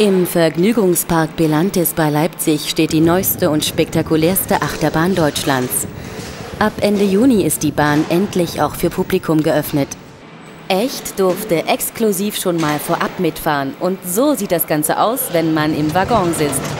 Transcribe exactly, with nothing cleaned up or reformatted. Im Vergnügungspark Belantis bei Leipzig steht die neueste und spektakulärste Achterbahn Deutschlands. Ab Ende Juni ist die Bahn endlich auch für Publikum geöffnet. ECHT durfte exklusiv schon mal vorab mitfahren und so sieht das Ganze aus, wenn man im Waggon sitzt.